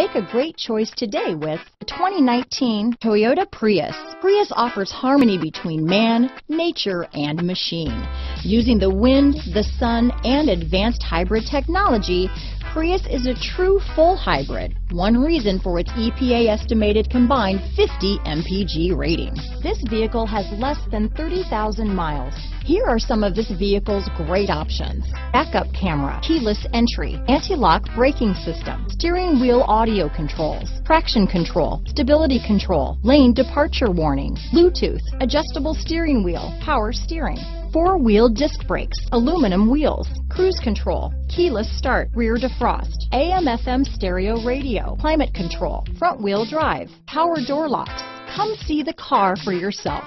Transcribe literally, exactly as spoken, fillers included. Make a great choice today with the twenty nineteen Toyota Prius. Prius offers harmony between man, nature, and machine. Using the wind, the sun, and advanced hybrid technology, Prius is a true full hybrid, one reason for its E P A-estimated combined fifty M P G rating. This vehicle has less than thirty thousand miles. Here are some of this vehicle's great options. Backup camera, keyless entry, anti-lock braking system, steering wheel audio controls, traction control, stability control, lane departure warning, Bluetooth, adjustable steering wheel, power steering, four-wheel disc brakes, aluminum wheels, cruise control, keyless start, rear defrost, A M F M stereo radio, climate control, front-wheel drive, power door locks. Come see the car for yourself.